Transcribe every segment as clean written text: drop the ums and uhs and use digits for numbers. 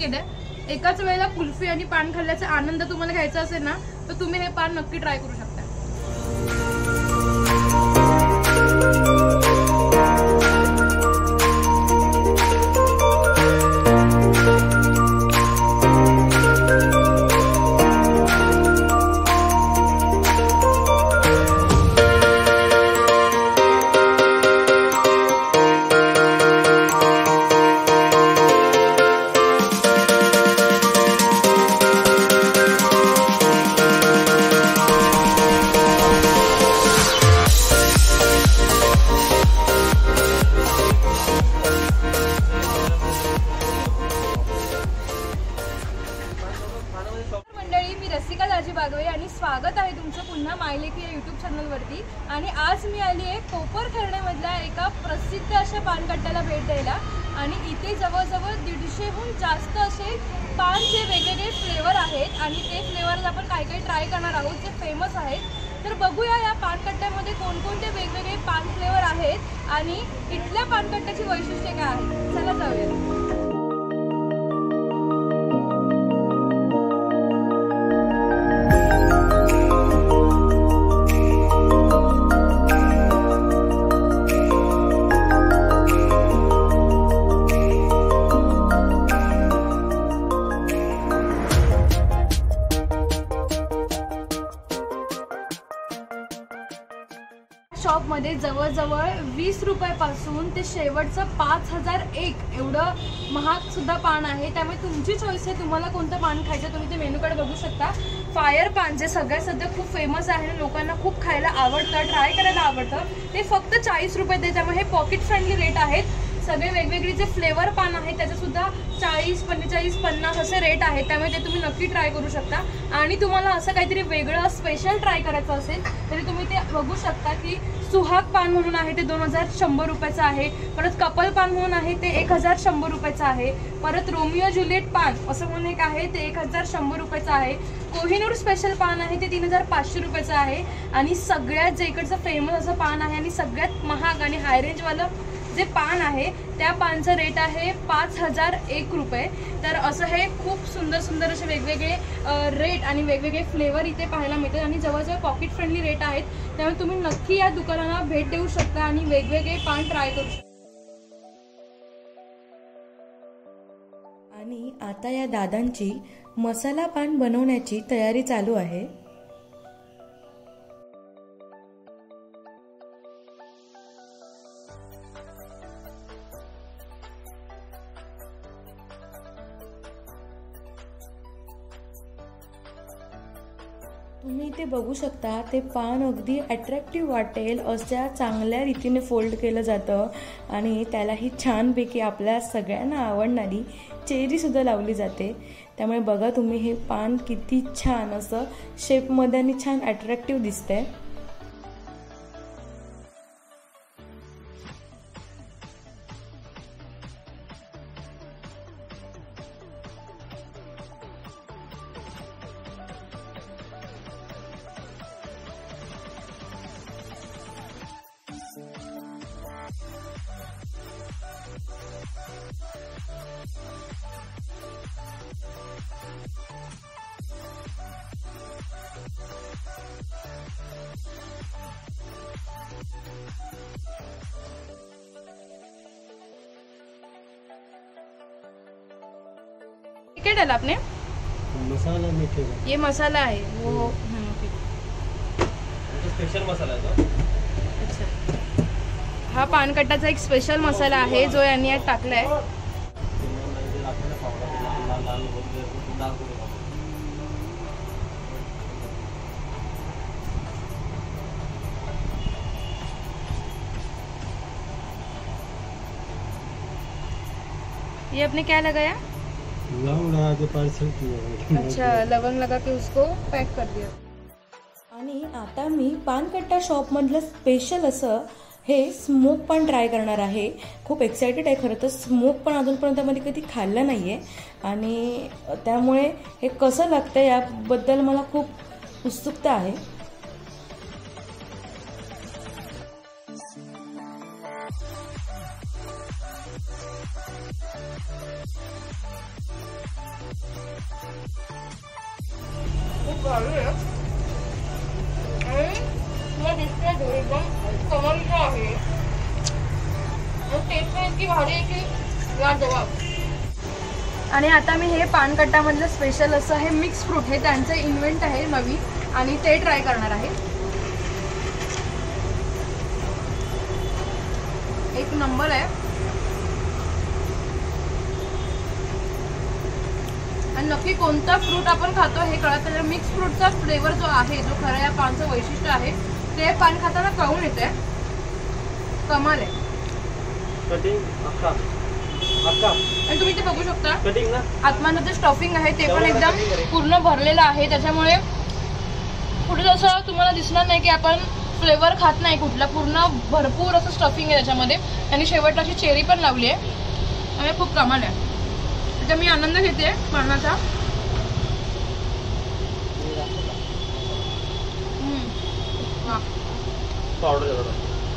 केलंय। एकाच वेळेला कुल्फी आणि पान खाल्ल्याचा आनंद तुम्हाला घ्यायचा असेल ना तर तुम्ही हे पान नक्की ट्राय करू शकता। स्वागत आहे तुमचं पुन्हा मायलेकी या यूट्यूब चॅनलवरती। आणि आज मी आली आहे कोपरखैरणे मधल्या एका प्रसिद्ध अशा पान कट्ट्याला भेट द्यायला। आणि इथे जवळजवळ 150हून जास्त असे पानचे वेगवेगळे फ्लेवर आहेत आणि ते फ्लेवर्स आपण काय काय ट्राय करणार आहोत जे फेमस आहेत। तर बघूया या पान कट्ट्यामध्ये कोणकोणते वेगवेगळे पान फ्लेवर आहेत आणि इथल्या पान कट्ट्याची वैशिष्ट्ये काय आहेत। चला जाऊया। शॉपमध्ये जवळजवळ 20 रुपयापासून ते शेवटचं 5001 एवढं महागसुद्धा पान आहे। त्यामुळे तुमची चॉईस आहे तुम्हाला कोणतं पान खायचं तुम्ही ते मेनूकडे बघू शकता। फायर पान जे सगळ्यात सध्या खूप फेमस आहे, लोकांना खूप खायला आवडतं, ट्राय करायला आवडतं, ते फक्त 40 रुपये देत। त्यामुळे हे पॉकेट फ्रेंडली रेट आहेत। सगळे वेगवेगळे जे फ्लेवर पान आहेत त्याचेसुद्धा 40, 45, 50 असे रेट आहेत। त्यामुळे ते तुम्ही नक्की ट्राय करू शकता। आणि तुम्हाला असं काहीतरी वेगळं स्पेशल ट्राय करायचं असेल तरी तुम्ही ते बघू शकता की सुहाग पान म्हणून आहे ते 2100 रुपयाचं आहे। परत कपल पान म्हणून आहे ते 1100 रुपयाचं आहे। परत रोमियो जुलिएट पान असं म्हणून एक आहे ते 1100 रुपयाचं आहे। कोहिनूर स्पेशल पान आहे ते 3500 रुपयाचं आहे। आणि सगळ्यात जे इकडचं फेमस असं पान आहे आणि सगळ्यात महाग आणि हाय रेंजवालं जे पान आहे त्या पानचा रेट आहे 5001 रुपये। तर असं हे खूप सुंदर सुंदर असे वेगवेगळे रेट आणि वेगवेगळे फ्लेवर इथे पाहायला मिळतात आणि जवळजवळ पॉकेट फ्रेंडली रेट आहेत। त्यामुळे तुम्ही नक्की या दुकानाला भेट देऊ शकता आणि वेगवेगळे पान ट्राय करू शकता। आणि आता या दादांची मसाला पान बनवण्याची तयारी चालू आहे। तुम्ही इथे बघू शकता ते पान अगदी अट्रॅक्टिव्ह वाटेल अशा चांगल्या रीतीने फोल्ड केलं जातं आणि त्याला ही छानपैकी आपल्या सगळ्यांना आवडणारी चेरीसुद्धा लावली जाते। त्यामुळे बघा तुम्ही हे पान किती छान असं शेपमध्ये आणि छान अट्रॅक्टिव्ह दिसतंय। क्या डाला आपने? मसाला मीठे का। ये मसाला है वो। हाँ ओके। तो स्पेशल मसाला है तो? अच्छा। हा पान कट्टाचा एक स्पेशल मसाला आहे जो यांनी यात टाकला आहे। ये आपने क्या लगाया? लवंग लगा के पार्सल किया। अच्छा, लवंग लगा के उसको पैक कर दिया। आणि आता मी पान कट्टा शॉप मधलं स्पेशल असं हे स्मोक पान ट्राय करणार आहे। खूप एक्साइटेड आहे खरं तर। स्मोक पान अजूनपर्यंत मध्ये कधी खाल्लं नाही आहे आणि त्यामुळे हे कसं लागतं याबद्दल मला खूप उत्सुकता आहे। आणि आता मी हे पान कट्टा मधलं स्पेशल असं हे मिक्स फ्रूट हे त्यांचं इन्व्हेंट आहे नवीन आणि ते ट्राय करणार आहे। एक नंबर आहे आणि नक्की कोणता फ्रूट आपण खातो हे कळत नाही। मिक्स फ्रूटचा फ्लेवर जो आहे जो खरा या पानचं वैशिष्ट्य आहे ते पान खाताना कळून येते। कमाल आहे। तुम्ही ते बघू शकता कटिंग ना आत्माचं जे स्टफिंग आहे ते पण एकदम पूर्ण भरलेलं आहे त्याच्यामुळे पुढे असं तुम्हाला दिसणार नाही की आपण फ्लेवर खात नाही कुठला। पूर्ण भरपूर असं स्टफिंग आहे त्याच्यामध्ये आणि शेवटला अशी चेरी पण लावली आहे आणि खूप कमाल आहे। आता मी आनंद घेते पानाचा।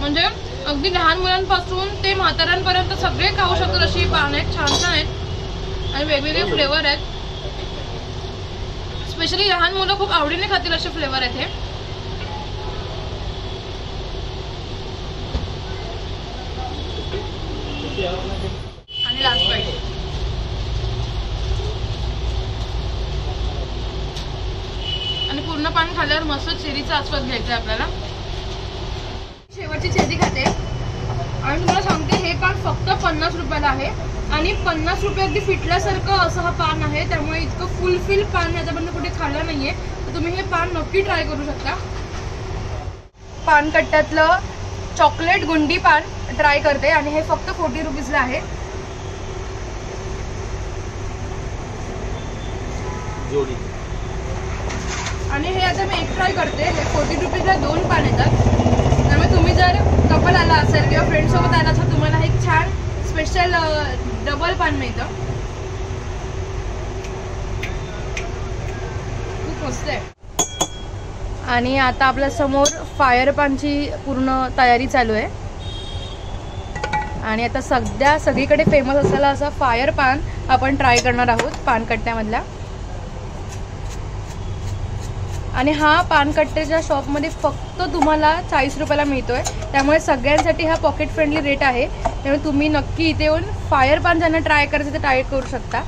म्हणजे अगदी लहान मुलांपासून ते म्हाताऱ्यांपर्यंत सगळे खाऊ शकतात अशी पान आहेत। छान छान आहेत आणि वेगवेगळे फ्लेवर आहेत। स्पेशली लहान मुलं खूप आवडीने खातील असे फ्लेवर आहेत हे। आणि लास्ट बाईट आणि पूर्ण पान खाल्यावर मस्त चेरीचा आस्वाद घ्यायचा आहे आपल्याला। शेवटची चेरी खाते आणि तुम्हाला सांगते हे पान फक्त 50 रुपयाला आहे आणि 50 रुपये अगदी फिटल्यासारखं असं हा पान आहे त्यामुळे इतकं फुलफिल पान याच्याबद्दल कुठे खाल्लं नाहीये तर तुम्ही हे पान नक्की ट्राय करू शकता। पान कट्ट्यातलं चॉकलेट गुंडी पान ट्राय करते आणि हे फक्त 40 रुपीजला आहे। आणि हे आता मी एक ट्राय करते। हे 40 रुपीजला 2 पान येतात त्यामुळे तुम्ही जर कपल आला असेल किंवा फ्रेंड सोबत आला तर तुम्हाला एक छान स्पेशल डबल पान मिळतं। खूप मस्त आहे। आणि आता आपल्या समोर फायर पानची पूर्ण तयारी चालू आहे आणि आता सध्या सगळीकडे फेमस असलेला असा फायर पान आपण ट्राय करणार आहोत पान कट्ट्यामधला। आणि हा पान कट्ट्याच्या शॉपमध्ये फक्त तुम्हाला 40 रुपयाला मिळतोय त्यामुळे सगळ्यांसाठी हा पॉकेट फ्रेंडली रेट आहे त्यामुळे तुम्ही नक्की इथे येऊन फायर पान ज्यांना ट्राय करायचं ते ट्राय करू शकता।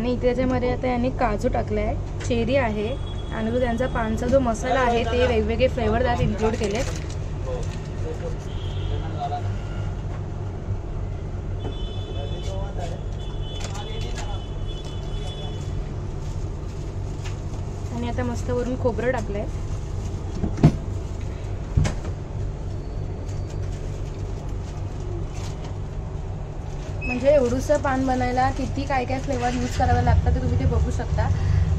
आणि इथे त्याच्यामध्ये आता यांनी काजू टाकले आहे चेरी आहे आणि तो त्यांचा पानचा जो मसाला आहे ते वेगवेगळे फ्लेवर त्यात इन्क्लूड केले। आणि आता मस्त वरून खोबरं टाकलं आहे। म्हणजे एवढूसं पान बनायला किती काय काय फ्लेवर यूज करावे लागतात ते तुम्ही ते बघू शकता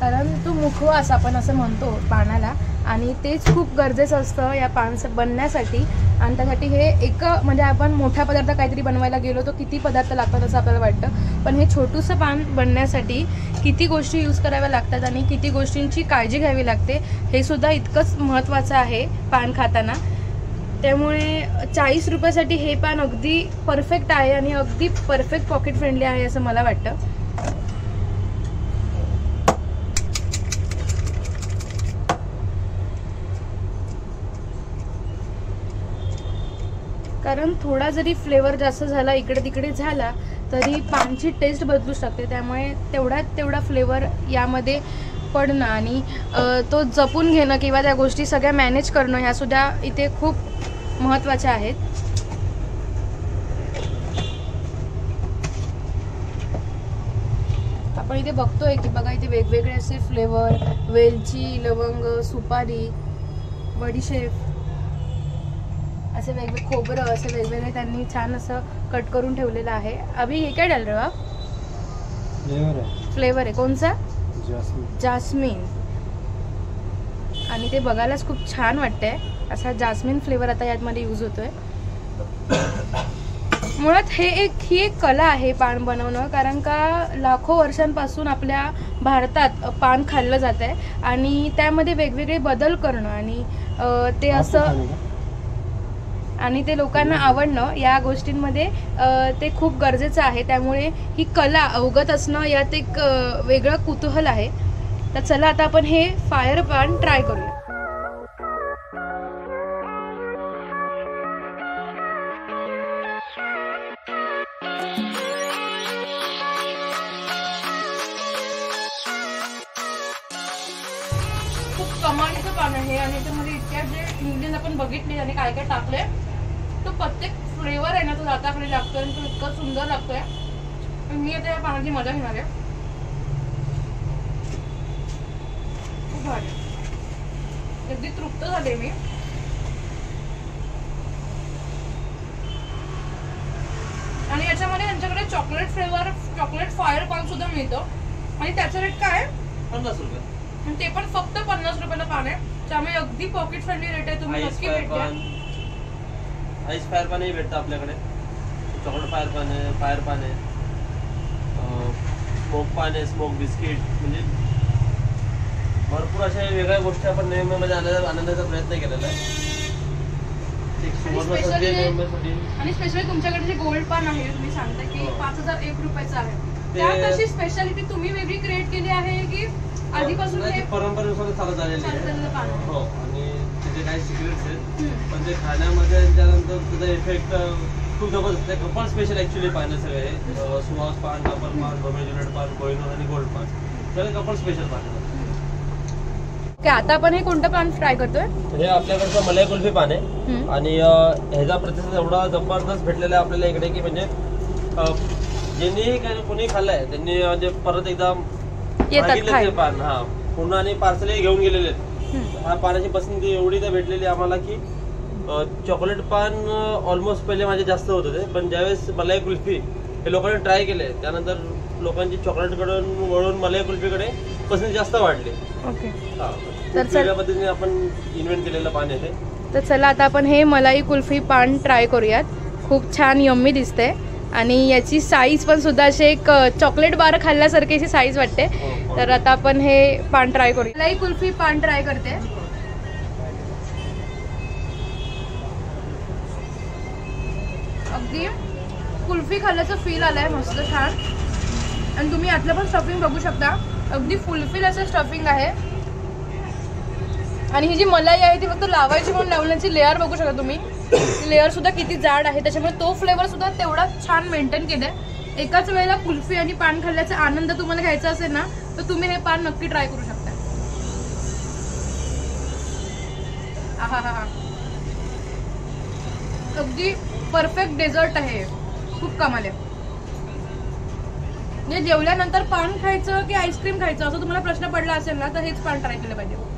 कारण तो मुखवास आपण असं म्हणतो पानाला आणि तेच खूप गरजेचं असतं या पान बनण्यासाठी। आणि त्यासाठी हे एक म्हणजे आपण मोठा पदार्थ काहीतरी बनवायला गेलो तो किती पदार्थ लागतात असं आपल्याला वाटतं पण हे छोटूसं पान बनण्यासाठी किती गोष्टी यूज कराव्या लागतात आणि किती गोष्टींची काळजी घ्यावी लागते हे सुद्धा इतकंच महत्त्वाचं आहे पान खाताना। त्यामुळे 40 रुपयासाठी हे पान अगदी परफेक्ट आहे आणि अगदी परफेक्ट पॉकेट फ्रेंडली आहे असं मला वाटतं। कारण थोडा जरी फ्लेवर जास्त झाला इकडे तिकडे झाला तरी पानची टेस्ट बदलू शकते त्यामुळे तेवढा फ्लेवर यामध्ये पडणं आणि तो जपून घेणं किंवा त्या गोष्टी सगळ्या मॅनेज करणं ह्यासुद्धा इथे खूप महत्त्वाच्या आहेत। आपण इथे बघतोय की बघा इथे वेगवेगळे असे फ्लेवर, वेलची, लवंग, सुपारी, बडीशेप असे वेगवेगळे, खोबरं असे वेगवेगळे त्यांनी छान असं कट करून ठेवलेलं आहे. अभी हे काय डाल रहा? फ्लेवर आहे कौन सा? जास्मिन. आणि ते बघायलाच खूप छान वाटतंय. असा जास्मिन फ्लेवर आता यात मध्ये यूज होतोय. मुळात ही एक कला आहे पान बनवणं, कारण का लाखो वर्षांपासून आपल्या भारतात पान खाल्लं जात आहे आणि त्यामध्ये वेगवेगळे बदल करणं आणि ते असं आणि ते लोकांना आवडणं या गोष्टींमध्ये ते खूप गरजेचं आहे. त्यामुळे ही कला अवगत असणं यात एक वेगळं कुतूहल आहे. तर चला आता आपण हे फायर पान ट्राय करूया. खूप कमालीचं पान आहे आणि त्यामध्ये इतक्या जे इंग्रेडिएंट आपण बघितले आणि काय काय टाकले, तो प्रत्येक फ्लेवर आहे ना तो दाताकडे लागतोय आणि तो इतका सुंदर लागतोय. मी आता या पानाची मजा घेणार आहे. अगदी तृप्त झाले मी. आणि याच्यामध्ये यांच्याकडे चॉकलेट फ्लेवर, चॉकलेट फायर पान सुद्धा मिळतो आणि त्याचा रेट काय आहे? 50 रुपये. आणि ते पण फक्त 50 रुपयाला पान आहे, त्यामुळे अगदी पॉकेट फ्रेंडली रेट आहे. तुम्ही नक्की भेटता. आईस फायर पानही भेटतं आपल्याकडे. चॉकलेट फायर पान आहे, फायर पान आहे, स्मोक पान आहे, स्मोक बिस्किट, म्हणजे भरपूर अशा वेगळ्या गोष्टी आपण नवीन आनंदाचा प्रयत्न केलेला आहे. आणि स्पेशली तुमच्याकडे जे गोल्ड पान आहे तुम्ही सांगता की 5001 रुपयाचं आहे, त्या कशी स्पेशालिटी तुम्ही वेगळी क्रिएट केली आहे की आधीपासून हे परंपरेनुसार चालत आलेलं आहे? हो. आणि त्याचे काही सिक्रेट्स आहेत, पण ते खाण्यामध्ये त्यानंतर त्याचा इफेक्ट खूप जबरदस्त आहे. पण स्पेशल ॲक्च्युली पान सगळे आहे, सुहाग पान, कोपर पान, रोमियो जुलिएट पान, कोहिनूर आणि गोल्ड पान, त्याला कपल स्पेशल पान. आता आपण हे कोणतं पान ट्राय करतोय? हे आपल्याकडचं मलाई कुल्फी पान आहे आणि ह्याचा प्रतिसाद एवढा जबरदस्त भेटलेला आहे आपल्याला इकडे की म्हणजे ज्यांनी कोणी खाल्लंय त्यांनी म्हणजे परत एकदा मागितलं ते पान. हा, पुन्हा आणि पार्सलही घेऊन गेलेले आहेत. ह्या पानाची पसंती एवढी तर भेटलेली आम्हाला की चॉकलेट पान ऑलमोस्ट पहिले माझे जास्त होत होते, पण ज्यावेळेस मलाई कुल्फी हे लोकांनी ट्राय केले त्यानंतर लोकांची चॉकलेटकडून वळून मलाई कुल्फीकडे पसंती जास्त वाढली. ओके. तर चला पद्धतीने आपण इन्व्हेंट केलेलं पान आहे. तर चला आता आपण हे मलाई कुल्फी पान ट्राय करूयात. खूप छान यम्मी दिसते आणि याची साईज पण सुद्धा अशी एक चॉकलेट बार खाल्ल्यासारखी अशी साईज वाटते. तर आता आपण हे पान ट्राय करूया. मलाई कुल्फी पान ट्राय करते. अगदी कुल्फी खाल्ल्याचं फील आलंय, मस्त छान. आणि तुम्ही यातलं पण स्टफिंग बघू शकता, अगदी फुलफिल असं स्टफिंग आहे. आणि ही जी मलाई आहे ती फक्त लावायची म्हणून लावण्याची लेअर बघू शकता तुम्ही. लेअर सुद्धा किती जाड आहे, त्याच्यामुळे तो फ्लेवर सुद्धा तेवढा छान मेंटेन केलाय. एकाच वेळेला कुल्फी आणि पान खाल्ल्याचा आनंद तुम्हाला घ्यायचा असेल ना तर तुम्ही हे पान नक्की ट्राय करू शकता. हा हा हा, अगदी परफेक्ट डेझर्ट आहे. खूप कमाल आहे. म्हणजे जेवल्यानंतर पान खायचं की आईस्क्रीम खायचं असं तुम्हाला प्रश्न पडला असेल ना तर हेच पान ट्राय केलं पाहिजे.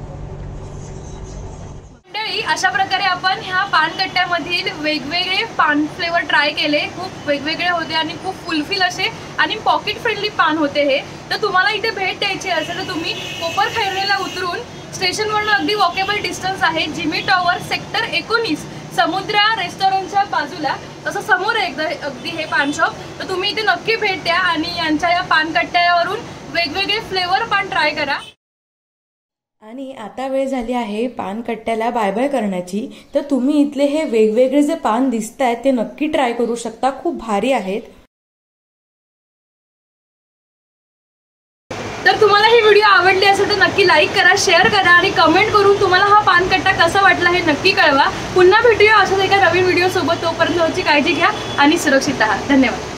अशा प्रकारे आपण ह्या पान कट्ट्यामधील वेगवेगळे पान फ्लेवर ट्राय केले. खूप वेगवेगळे होते आणि खूप फुलफिल असे आणि पॉकेट फ्रेंडली पान होते हे. तर तुम्हाला इथे भेट द्यायची असेल तर तुम्ही कोपरखैरणेला उतरून स्टेशनवरून अगदी वॉकेबल डिस्टन्स आहे, जिमी टॉवर सेक्टर 19 समुद्रा रेस्टॉरंटच्या बाजूला, तसं समोर एकदा अगदी हे पान शॉप. तर तुम्ही इथे नक्की भेट द्या आणि यांच्या या पान कट्ट्यावरून वेगवेगळे फ्लेवर पान ट्राय करा. आणि आता वेळ झाली आहे पान कट्ट्याला बाय बाय करण्याची. तर तुम्ही इथले हे वेगवेगळे जे पान दिसत आहेत ते नक्की ट्राय करू शकता, खूप भारी आहेत. तर तुम्हाला ही व्हिडिओ आवडली असेल तर नक्की लाईक करा, शेअर करा आणि कमेंट करून तुम्हाला हा पान कट्टा कसा वाटला हे नक्की कळवा. पुन्हा भेटूया अशाच एका नवीन व्हिडिओ सोबत. तोपर्यंत तुमची काळजी घ्या आणि सुरक्षित राहा. धन्यवाद.